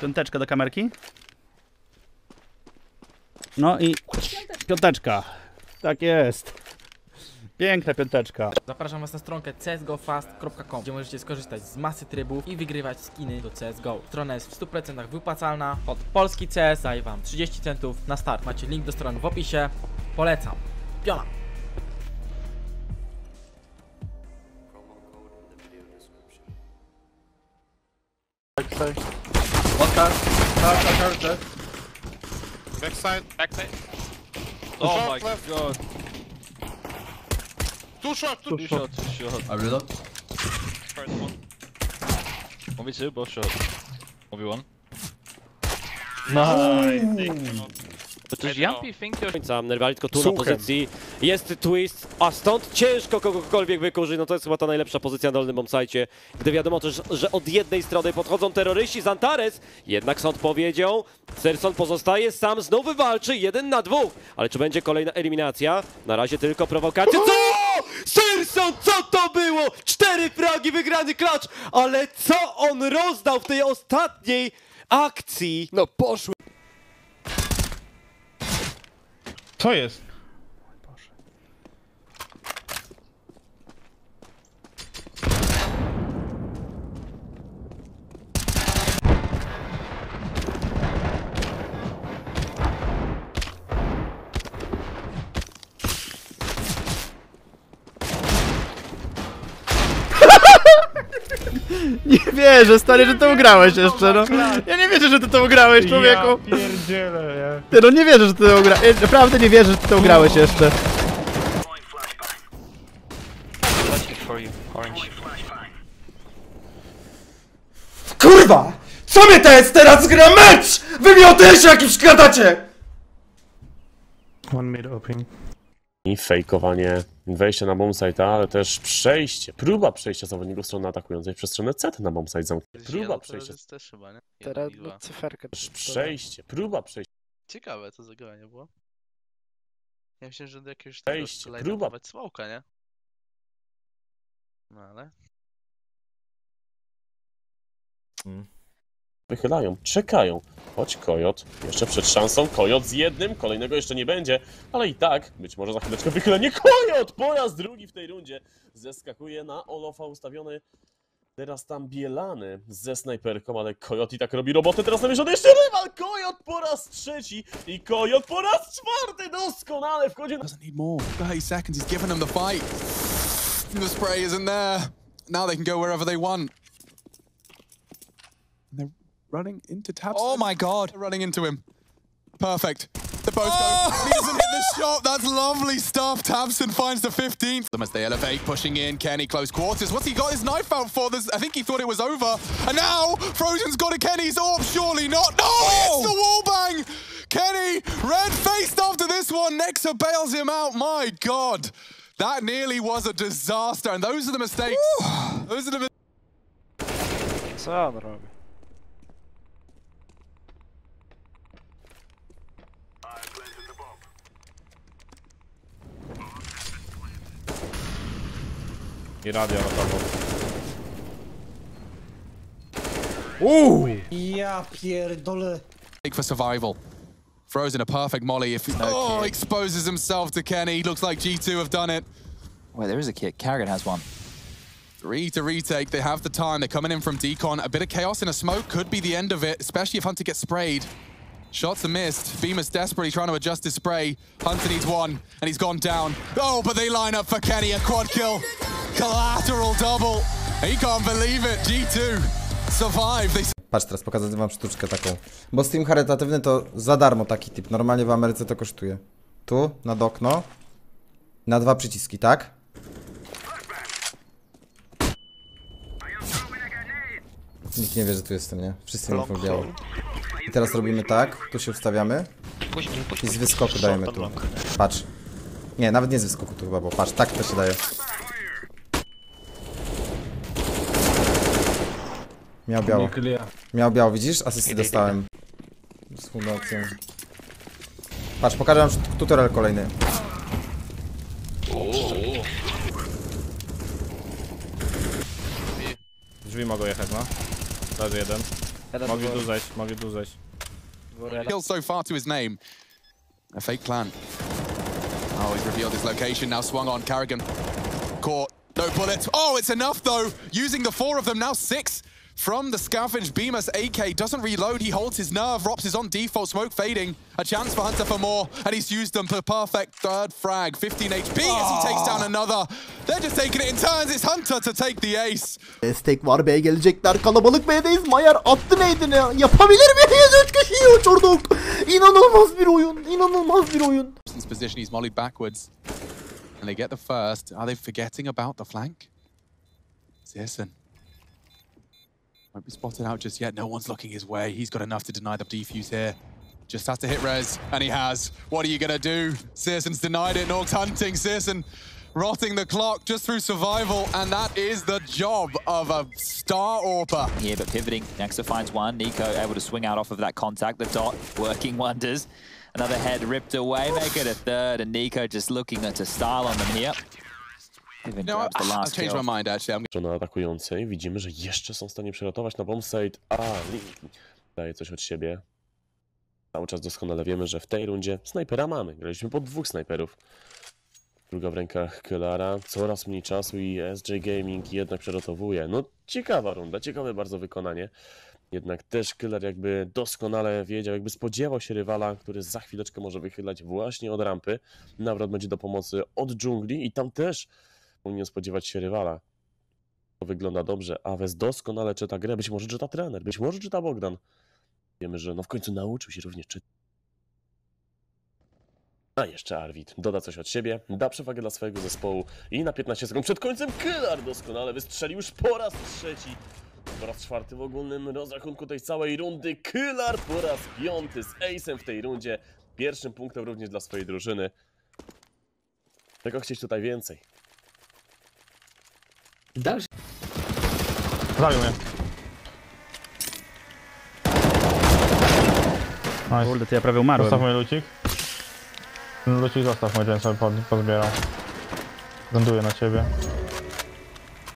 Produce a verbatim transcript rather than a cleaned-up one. Piąteczka do kamerki. No i piąteczka. Tak jest. Piękna piąteczka. Zapraszam was na stronkę c s g o fast kropka com, gdzie możecie skorzystać z masy trybów i wygrywać skiny do C S G O. Strona jest w stu procentach wypłacalna. Pod polski C S daje wam trzydzieści centów na start. Macie link do strony w opisie. Polecam. Piona. Backside. Backside. Backside. Oh my god. Two shot, two, two shot, two shot. I reload. First one. one v two, both shot. one v one. Nice. Chociaż Jampi think to... Nerwy, ale tylko tu na pozycji. Jest twist, a stąd ciężko kogokolwiek wykurzyć. No to jest chyba ta najlepsza pozycja na dolnym bombsite, gdy wiadomo też, że od jednej strony podchodzą terroryści z Antares. Jednak sąd powiedział, Sersan pozostaje sam, znowu walczy, jeden na dwóch. Ale czy będzie kolejna eliminacja? Na razie tylko prowokacja. Co? Sersan, co to było? Cztery fragi, wygrany klacz. Ale co on rozdał w tej ostatniej akcji? No poszły. Co jest? O Boże. Nie wierzę, stary, że to ugrałeś jeszcze, no. Ja nie wierzę, że ty to ugrałeś, człowieku. Ja pierdzielę, ja. Ty no nie wierzę, że ty to ugrałeś. Ja naprawdę nie wierzę, że ty to ugrałeś jeszcze. Kurwa! Co mnie to jest teraz? Gra mecz! Wy mi o też jakimś gadacie! One mid open. I fejkowanie, wejście na bombsite, ale też przejście, próba przejścia zawodników strony atakującej przez stronę C na bombsite zamknięte. Próba przejścia. Też chyba, nie? Teraz cyferkę. Też przejście, próba przejścia. Ciekawe to zagranie było. Ja myślę, że do jakiegoś przejścia, próba smoka, nie? No ale... Hmm. Wychylają, czekają. Choć Kojot jeszcze przed szansą. Kojot z jednym, kolejnego jeszcze nie będzie, ale i tak, być może za chwileczkę wychylenie. Kojot po raz drugi w tej rundzie zeskakuje na Olofa, ustawiony teraz tam Bielany ze snajperką, ale Kojot i tak robi robotę. Teraz namieszany jeszcze rywal. Kojot po raz trzeci i Kojot po raz czwarty doskonale wchodzi na... thirty seconds, he's given them the fight. The spray isn't there. Now they can go wherever they want. Running into Tapson. Oh my god! Running into him. Perfect. The both oh! go. He doesn't hit the shot. That's lovely stuff. Tapson finds the fifteenth. As they elevate, pushing in. Kenny close quarters. What's he got his knife out for? There's, I think he thought it was over. And now Frozen's got a Kenny's orb. Surely not. No! Oh! It's the wallbang. Kenny red faced after this one. Nexa bails him out. My god, that nearly was a disaster. And those are the mistakes. Woo! Those are the. Mistakes. I radia na prawo. Uuu! Ja pierdolę. Take for survival. Throws in a perfect molly if he oh, exposes himself to Kenny. Looks like G two have done it. Wait, there is a kick. Carrigan has one. Three to retake. They have the time. They're coming in from Decon. A bit of chaos in a smoke could be the end of it, especially if Hunter gets sprayed. Shots are missed. Bimas desperately trying to adjust his spray. Hunter needs one, and he's gone down. Oh, but they line up for Kenny. A quad kill. Collateral double. He can't believe it. G two survive. They... Patrz, teraz pokażę wam sztuczkę taką. Bo stream charytatywny to za darmo taki typ. Normalnie w Ameryce to kosztuje. Tu, nad okno. Na dwa przyciski, tak? Nikt nie wie, że tu jestem, nie? Wszyscy mi powiedziało. I teraz robimy tak, tu się ustawiamy i z wyskoku dajemy tu. Patrz. Nie, nawet nie z wyskoku tu chyba, bo patrz, tak to się daje. Miał biało. Miał biało, widzisz? Asysty dostałem. Z fundacją. Patrz, pokażę wam tutorial kolejny. Drzwi mogą jechać, no. Leży jeden. Mogę dół zejść, mogę dół zejść. Kill so far to his name. A fake plan. Oh, he's revealed his location, now swung on, Carrigan. Caught, no bullets. Oh, it's enough though! Using the four of them, now six. From the scavenge, Bimas A K doesn't reload, he holds his nerve, Rops is on default, smoke fading. A chance for Hunter for more, and he's used them for the perfect third frag. fifteen H P oh. as he takes down another. They're just taking it in turns, it's Hunter to take the ace. Destek var, B'ye gelecekler, kalabalık B'deyiz. Mayar attı neydin ya? Yapabilir miyiz? Üç kişiyi uçurduk. İnanılmaz bir oyun, inanılmaz bir oyun. His position, he's mollied backwards. And they get the first. Are they forgetting about the flank? Sersan. Won't be spotted out just yet, no one's looking his way. He's got enough to deny the defuse here. Just has to hit res, and he has. What are you gonna do? Sersan's denied it, Nork's hunting. Sersan rotting the clock just through survival, and that is the job of a star orper. Yeah, but pivoting, Nexa finds one. Nico able to swing out off of that contact, the dot working wonders. Another head ripped away, make it a third, and Nico just looking to style on them here. Even no, grabs the last kill. My mind, actually. Na atakującej widzimy, że jeszcze są w stanie przeratować na bombsite. A, daje coś od siebie. Cały czas doskonale wiemy, że w tej rundzie snajpera mamy. Graliśmy po dwóch snajperów. Druga w rękach Kylara. Coraz mniej czasu i S J Gaming jednak przerotowuje. No, ciekawa runda, ciekawe bardzo wykonanie. Jednak też Kylar jakby doskonale wiedział, jakby spodziewał się rywala, który za chwileczkę może wychylać właśnie od rampy. Nawrót będzie do pomocy od dżungli i tam też powinien spodziewać się rywala. To wygląda dobrze. Aves doskonale czyta grę. Być może czyta trener, być może czyta Bogdan. Wiemy, że no w końcu nauczył się również czytać. A jeszcze Arvid doda coś od siebie, da przewagę dla swojego zespołu i na piętnaście sekund przed końcem Kylar doskonale wystrzelił już po raz trzeci. Po raz czwarty w ogólnym rozrachunku tej całej rundy. Kylar po raz piąty z ace'em w tej rundzie. Pierwszym punktem również dla swojej drużyny. Czego chcieć tutaj więcej? Dalszy. Zabił mnie. Kurde, to ja prawie umarłem. Zostaw mój lucik. Lucik zostaw, mój ten sobie pozbieram. Ląduję na ciebie.